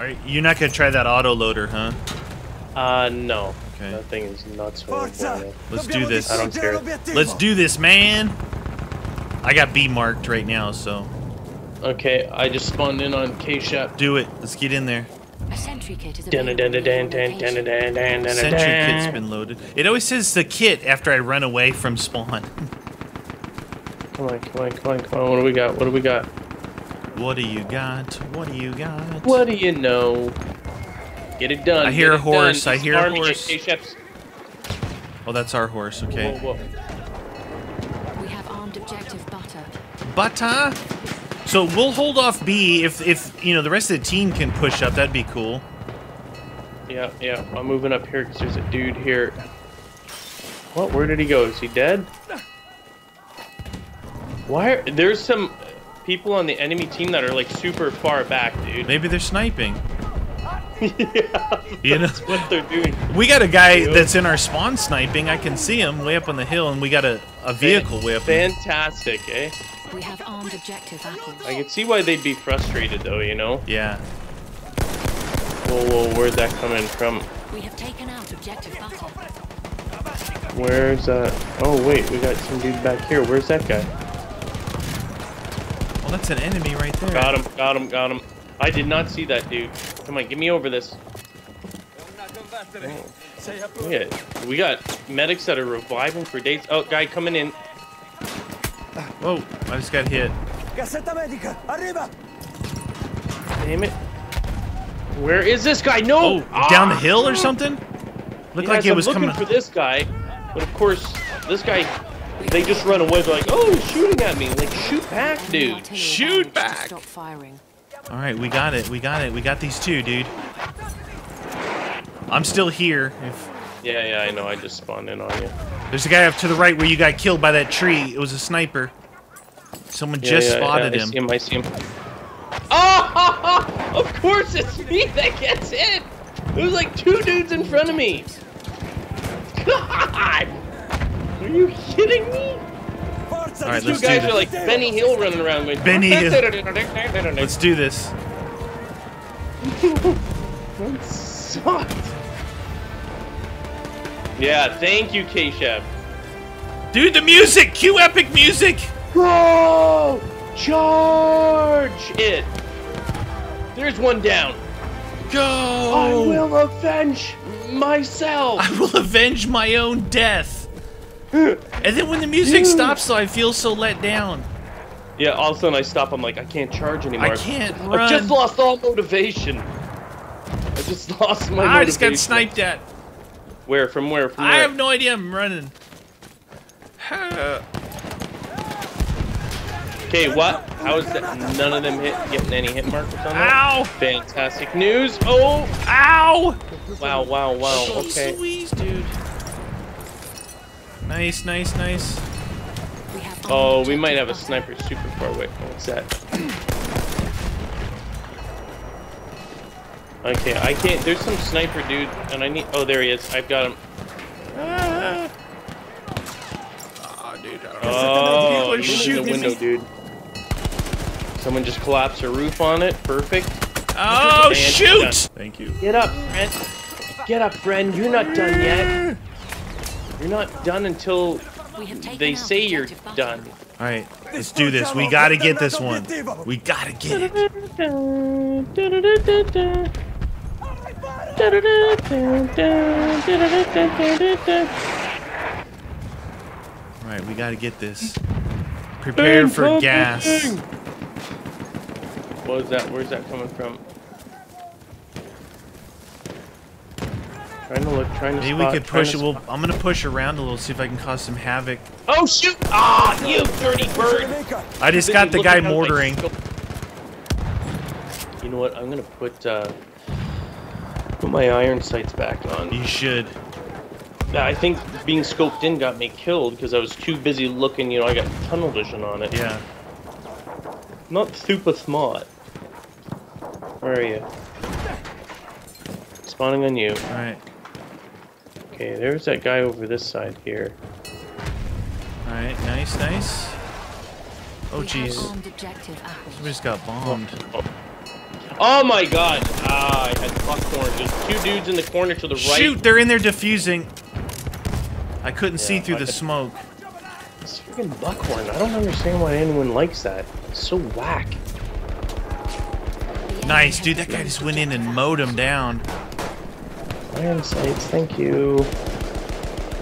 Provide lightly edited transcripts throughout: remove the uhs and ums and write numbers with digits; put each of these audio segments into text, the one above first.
Are you not gonna try that autoloader, huh? No. Okay. That thing is nuts. Let's do this. I don't care. Let's do this, man. I got B marked right now, so. Okay, I just spawned in on K-Shap. Do it. Let's get in there. A sentry kit is been loaded. It always says the kit after I run away from spawn. Come on, come on, come on, come on. What do we got? What do we got? What do you got? What do you got? What do you know? Get it done. I hear a horse. I hear a horse. Oh, that's our horse. Okay. Whoa, whoa. We have armed objective butter. Butter? So we'll hold off B if you know the rest of the team can push up. That'd be cool. Yeah, yeah. I'm moving up here because there's a dude here. What? Where did he go? Is he dead? Why? There's some people on the enemy team that are like super far back, dude. Maybe they're sniping. Yeah, you know what they're doing. We got a guy that's in our spawn sniping. I can see him way up on the hill, and we got a vehicle way up. Fantastic, eh? We have armed objective apples. I can see why they'd be frustrated, though. You know? Yeah. Whoa, whoa, where'd that come in from? We have taken out objective battle. Where's that? Oh wait, we got some dude back here. Where's that guy? Well, that's an enemy right there. Got him! Got him! Got him! I did not see that dude. Come on, get me over this. Oh. Yeah, we got medics that are reviving for days. Oh, guy coming in. Whoa, I just got hit. Damn it. Where is this guy? No! Oh, down the hill or something? Looked like it was coming for this guy. But of course, this guy, they just run away. They're like, oh, shooting at me. Like, shoot back, dude. Shoot back. Stop firing. All right, we got it. We got it. We got these two, dude. I'm still here. Yeah, yeah, I know. I just spawned in on you. There's a guy up to the right where you got killed by that tree. It was a sniper. Someone just spotted him. I see him. I see him. Oh! Of course it's me that gets hit. There's like two dudes in front of me. God! Are you kidding me? All right, these two guys are like Benny Hill running around. With Benny Hill. Let's do this. That sucked. Yeah, thank you, K-Shap. Dude, the music! Cue epic music! Bro! Charge it! There's one down. Go! I will avenge myself! I will avenge my own death. And then when the music stops, though, I feel so let down. Yeah, all of a sudden I stop. I'm like, I can't charge anymore. I can't run. I just lost all motivation. I just lost my motivation. I just got sniped at. Where? From where? From where? I have no idea. I'm running. Okay, what? How is that? None of them getting any hit markers on that? Ow! Fantastic news. Oh! Ow! Wow! Wow! Wow! Okay. Sweet, dude. Nice, nice, nice. Oh, we might have a sniper super far away. What's that? Okay, I can't. There's some sniper dude, and I need. Oh, there he is. I've got him. Ah, oh, dude. Oh, he's in the window, dude. Someone just collapsed a roof on it. Perfect. Oh, shoot! Thank you. Get up, friend. Get up, friend. You're not done yet. You're not done until they say you're done. All right, let's do this. We gotta get this one. We gotta get it. All right, we gotta get this. Prepare for gas. What was that? Where's that coming from? Trying to look, trying to spot, we could push it. Well, I'm gonna push around a little, see if I can cause some havoc. Oh shoot! Ah, oh, you dirty bird! I just got the guy mortaring. You know what? I'm gonna put my iron sights back on. You should. Yeah, I think being scoped in got me killed because I was too busy looking. You know, I got tunnel vision on it. Yeah. Not super smart. Where are you? Spawning on you. All right. Okay, there's that guy over this side here. Alright, nice, nice. Oh jeez. We just got bombed. Oh, oh my god! at the clock corner. There's two dudes in the corner to the right. Shoot, they're in there defusing. I couldn't see through the smoke. It's freaking buckhorn. I don't understand why anyone likes that. It's so whack. Nice, dude. That guy just went in and mowed him down. Iron sights, thank you.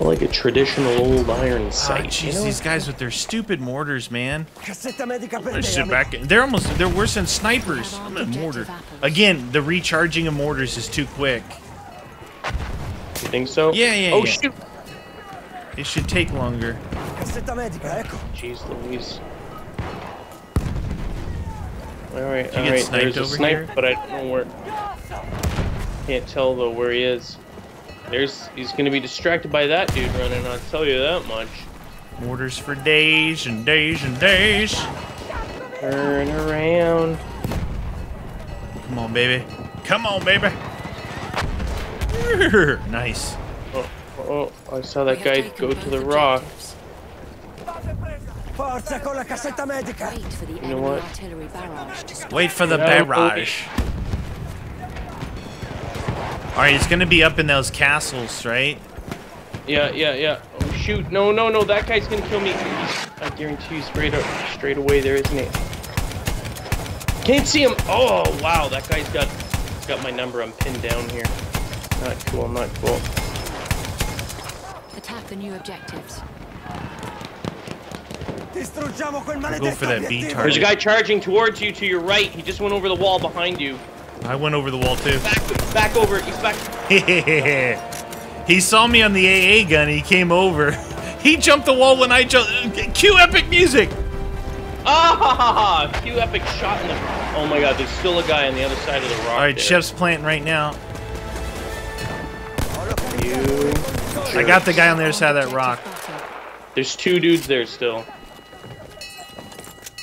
I like a traditional old iron sight. Jeez, these guys with their stupid mortars, man. Sit back. They're worse than snipers. I'm a mortar. Again, the recharging of mortars is too quick. You think so? Yeah. Oh shoot! It should take longer. Jeez Louise. Alright, alright. There's a sniper, but I don't know where. Can't tell though where he is. He's gonna be distracted by that dude running, I'll tell you that much. Mortars for days and days and days. Turn around. Come on, baby. Come on, baby. Nice. Oh, I saw that guy go to the rock. You know what? Wait for the barrage. Alright, it's gonna be up in those castles, right? Yeah. Oh shoot, no, that guy's gonna kill me. I guarantee you straight away there, isn't it? Can't see him! Oh wow, that guy's got my number, I'm pinned down here. Not cool. Attack the new objectives. We'll go for that B target. There's a guy charging towards you to your right. He just went over the wall behind you. I went over the wall too. Back over. He's back. He saw me on the AA gun. He came over. He jumped the wall when I jumped. Cue epic music. Ah! Cue epic shot in the. Oh my God! There's still a guy on the other side of the rock. All right, there. Chef's planting right now. I got the guy on the other side of that rock. There's two dudes there still.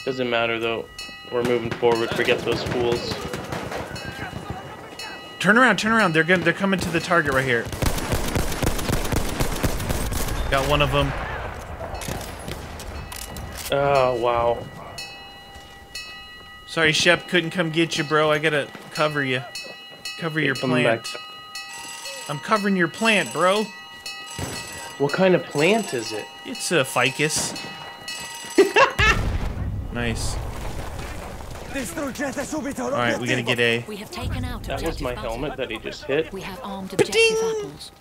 Doesn't matter though. We're moving forward. Forget those fools. Turn around. They're coming to the target right here. Got one of them. Oh, wow. Sorry, Shep, couldn't come get you, bro. I gotta cover you. Cover your plant. Back. I'm covering your plant, bro. What kind of plant is it? It's a ficus. Nice. Alright, we gotta get A. We have taken out that was my helmet that he just hit. We have armed objective apples.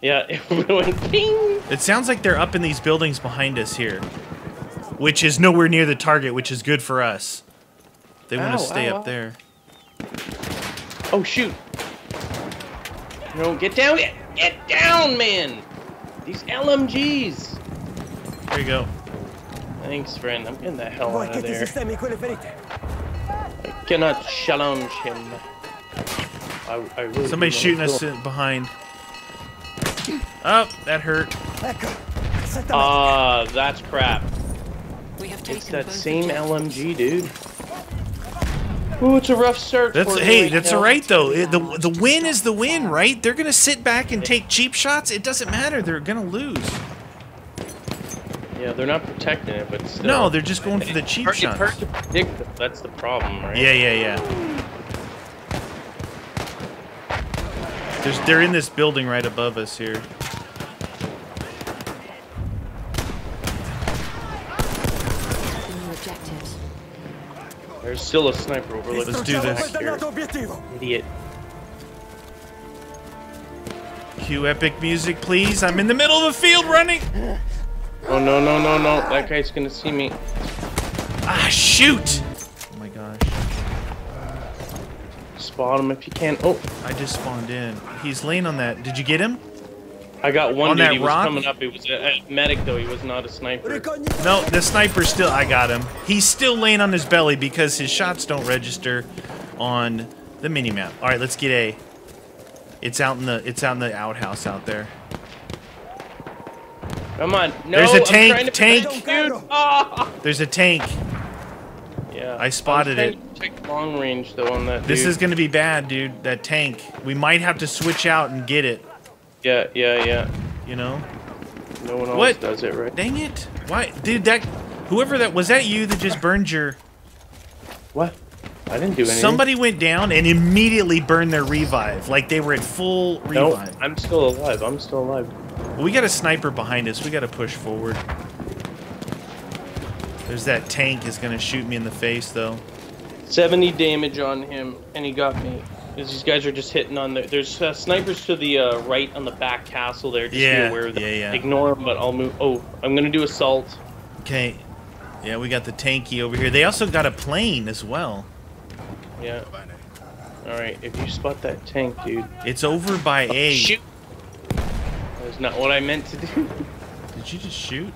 Yeah, it went ding! It sounds like they're up in these buildings behind us here. Which is nowhere near the target, which is good for us. They want to stay up there. Oh, shoot! No, get down! Get down, man! These LMGs! There you go. Thanks, friend. I'm getting the hell out of there. I cannot challenge him. I really Somebody's shooting us behind. Oh, that hurt. Ah, that's crap. It's that same LMG, dude. Ooh, it's a rough start. That's alright, though. The win is the win, right? They're going to sit back and take cheap shots. It doesn't matter. They're going to lose. Yeah, they're not protecting it, but still. No, they're just going for the cheap shots. It's hard to predict them. That's the problem, right? Yeah. They're in this building right above us here. The new objectives. There's still a sniper over. Let's do this. Idiot. Cue epic music, please. I'm in the middle of a field running. Oh no, that guy's gonna see me. Ah, shoot! Oh my gosh. Spot him if you can. Oh! I just spawned in. He's laying on that. Did you get him? I got one dude. He was coming up. He was a medic though. He was not a sniper. No, the sniper's still... I got him. He's still laying on his belly because his shots don't register on the minimap. Alright, let's get A. It's out in the outhouse out there. Come on. No, there's a tank. Dude. Oh. There's a tank. Yeah. I spotted it. Check long range though on that. This is going to be bad, dude. That tank. We might have to switch out and get it. Yeah. You know? No one else does it, right? Dang it. Why? Dude, that whoever that was that you that just burned your What? I didn't do anything. Somebody went down and immediately burned their revive. Like they were at full revive. Nope, I'm still alive. I'm still alive. We got a sniper behind us. We got to push forward. There's that tank is going to shoot me in the face, though. 70 damage on him, and he got me. Because these guys are just hitting on the... There's snipers to the right on the back castle there. Just yeah, be aware of them. Yeah. Ignore them, but I'll move... Oh, I'm going to do assault. Okay. Yeah, we got the tanky over here. They also got a plane as well. Yeah. Alright, if you spot that tank, dude... It's over by A. Shoot! That's not what I meant to do. Did you just shoot?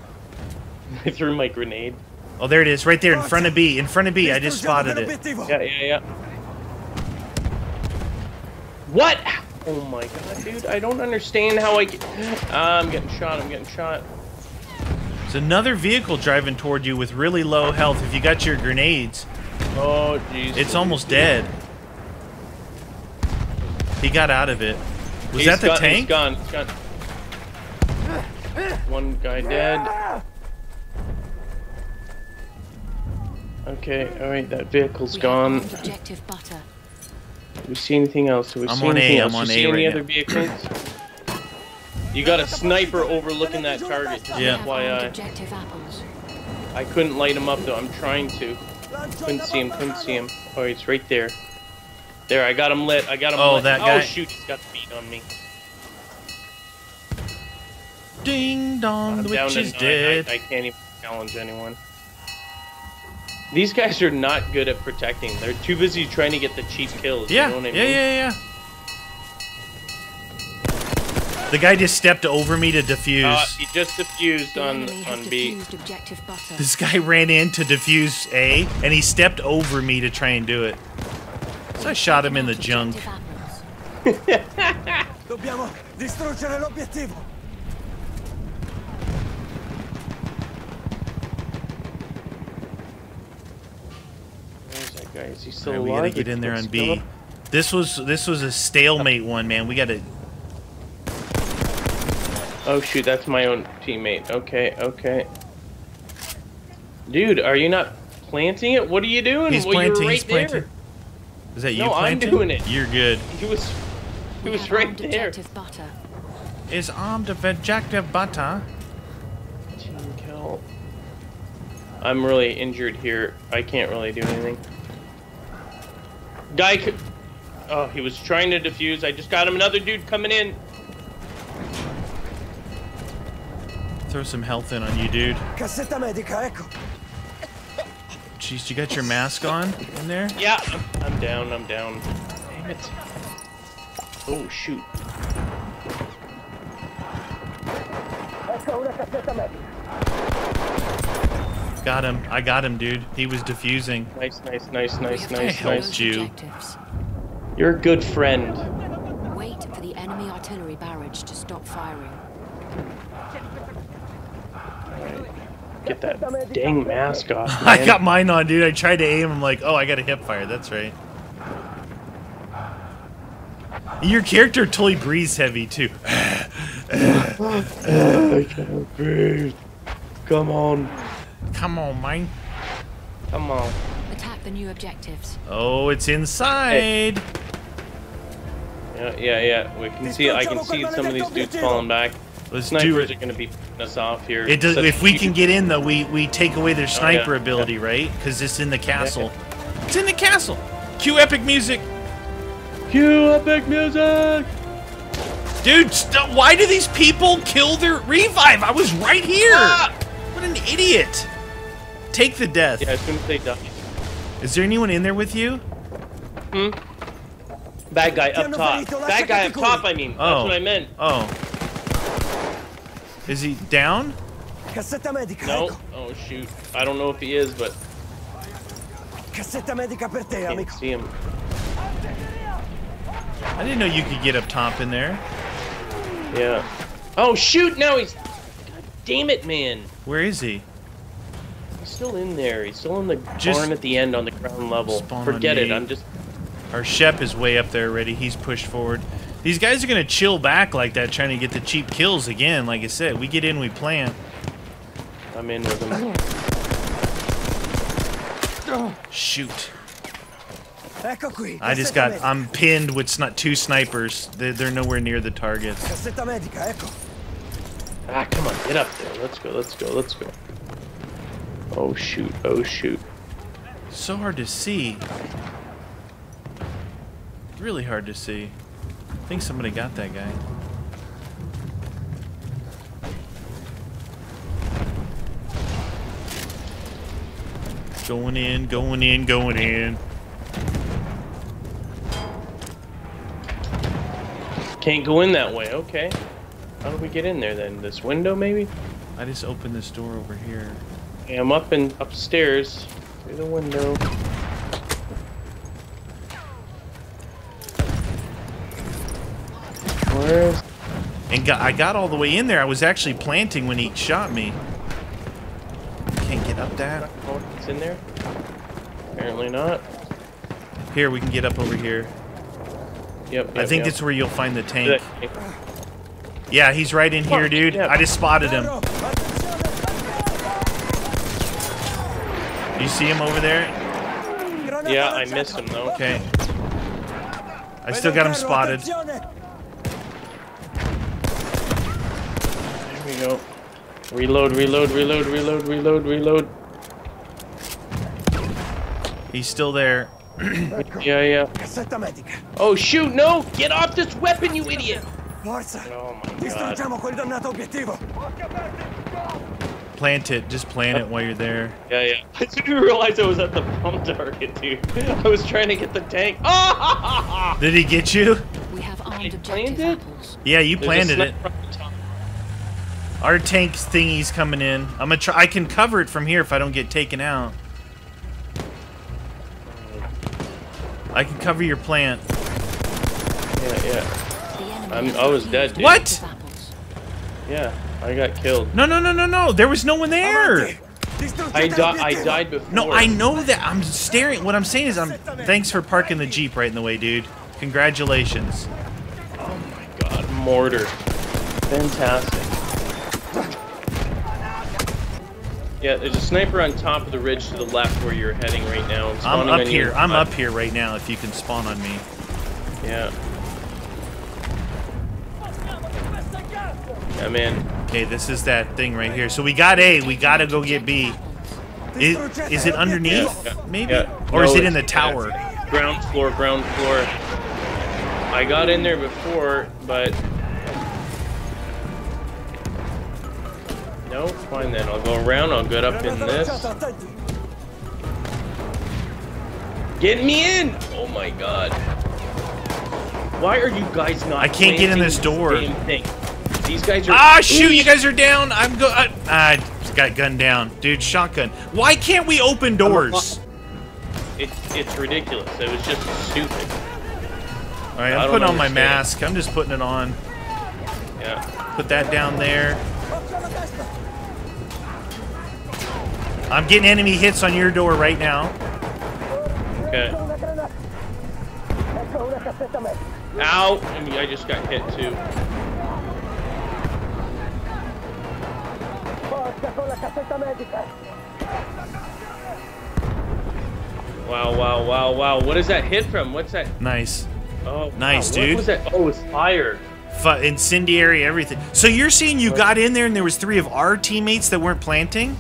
I threw my grenade. Oh, there it is. Right there in front of B. In front of B. I just spotted it. Yeah. What? Oh my god, dude. I don't understand how I... I'm getting shot. I'm getting shot. It's another vehicle driving toward you with really low health. If you got your grenades... Oh, jeez. It's almost dead. He got out of it. Was that the tank? He's gone. He's gone. One guy dead. Okay, alright, that vehicle's gone. Objective butter. Do we see anything else? Do we see anything else? Do we see any other vehicles? You got a sniper overlooking that target. Yeah. Objective apples. I couldn't light him up though, I'm trying to. Couldn't see him. Oh, it's right there. There, I got him lit. Oh, that guy. Oh, shoot, he's got the beat on me. Ding dong, the witch is dead. I can't even challenge anyone. These guys are not good at protecting. They're too busy trying to get the cheap kills. Yeah, you know what I mean? yeah. The guy just stepped over me to defuse. He just defused on B. This guy ran in to defuse A, and he stepped over me to try and do it. So I shot him in the junk. Dobbiamo distruggere l'obiettivo. Guys, he's still alive. We gotta get in there on B. This was a stalemate one, man. We gotta. Oh shoot, that's my own teammate. Okay. Dude, are you not planting it? What are you doing? He's planting. Well, he's right there. Is that you? No, planting? I'm doing it. You're good. He was right there. Is armed of objective butter. Team kill. I'm really injured here. I can't really do anything. Guy could... Oh, he was trying to defuse. I just got him. Another dude coming in. Throw some health in on you, dude. Jeez, you got your mask on in there? Yeah, I'm down. Damn it. Oh, shoot. Got him. I got him, dude. He was defusing. Nice. You. You're a good friend. Wait for the enemy artillery barrage to stop firing. Right. Get that dang mask off, man. I got mine on, dude. I tried to aim. I'm like, oh, I got a hip fire. That's right. Your character totally breathes heavy, too. I can't breathe. Come on, man. Attack the new objectives. Oh, it's inside. Hey. Yeah. We can see. I can see some of these dudes falling back. Let's do it. Snipers are going to be putting us off here. It does, if we can get in, though, we take away their sniper ability, right? Because it's in the castle. Yeah. It's in the castle. Cue epic music. Dude, why do these people kill their revive? I was right here. Ah! What an idiot. Take the death. Yeah, as soon as they die. Is there anyone in there with you? Bad guy up top. Bad guy up top, I mean. Oh. That's what I meant. Oh. Is he down? No. Oh, shoot. I don't know if he is, but... Can't see him. I didn't know you could get up top in there. Yeah. Oh, shoot! Now he's... God damn it, man. Where is he? He's still in there. He's still in the barn at the end on the ground level. Forget it. I'm just... Our Shep is way up there already. He's pushed forward. These guys are going to chill back like that, trying to get the cheap kills again. Like I said, we get in, we plan. I'm in with them. Shoot. I just got, I'm pinned with two snipers. They're nowhere near the target. Ah, come on, get up there. Let's go, let's go, let's go. Oh shoot, oh shoot. So hard to see. Really hard to see. I think somebody got that guy. Going in, going in, going in. Can't go in that way, okay. How do we get in there then? This window maybe? I just opened this door over here. Yeah, I'm up and upstairs. Through the window. Where's... And I got all the way in there. I was actually planting when he shot me. Can't get up that. It's in there? Apparently not. Here, we can get up over here. Yep, I think that's where you'll find the tank. Yeah, he's right in here, dude. Yeah. I just spotted him. You see him over there? Yeah, I missed him, though. Okay. I still got him spotted. There we go. Reload, reload, reload, reload, reload, reload. He's still there. Yeah, yeah. Oh shoot, no! Get off this weapon, you idiot! Oh my god. Plant it, just plant it while you're there. Yeah, yeah. I didn't realize I was at the bomb target, dude. I was trying to get the tank. Oh! Did he get you? We have armed objective. Yeah, you planted it. Our tank thingy's coming in. I'm gonna try. I can cover it from here if I don't get taken out. I can cover your plant. Yeah, yeah. I was dead, dude. What? Yeah, I got killed. No, no, no, no, no. There was no one there. I died before. No, I know that. I'm staring. What I'm saying is, thanks for parking the Jeep right in the way, dude. Congratulations. Oh my god, mortar. Fantastic. Yeah, there's a sniper on top of the ridge to the left where you're heading right now. I'm up here. I'm up here right now if you can spawn on me. Yeah. Yeah, man. Okay, this is that thing right here. So we got A. We got to go get B. Is it underneath? Yeah, yeah, maybe? Yeah. Or no, is it in the tower? Yeah. Ground floor, ground floor. I got in there before, but... No, fine then. I'll go around. I'll get up in this. Get me in! Oh my god. Why are you guys not? I can't get in this door. These guys are. Ah, shoot! You guys are down. I got gunned down, dude. Shotgun. Why can't we open doors? It's ridiculous. It was just stupid. All right, I'm putting on my mask. I'm just putting it on. Yeah. Put that down there. I'm getting enemy hits on your door right now. Okay. Ow! I just got hit too. Wow, wow, wow, wow. What is that hit from? What's that? Nice. Oh, nice, wow. Dude. What was that? Oh, it's fire. Incendiary, everything. So you're saying you got in there and there was 3 of our teammates that weren't planting?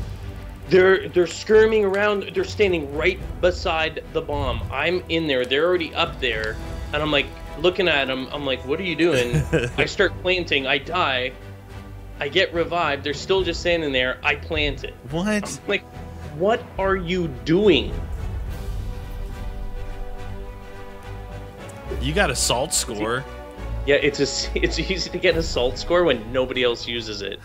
They're skirming around. They're standing right beside the bomb. I'm in there. They're already up there, and I'm like looking at them. I'm like, what are you doing? I start planting. I die. I get revived. They're still just standing there. I plant it. What? I'm like, what are you doing? You got a salt score. Yeah, it's easy to get an assault score when nobody else uses it.